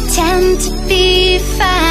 pretend to be fine.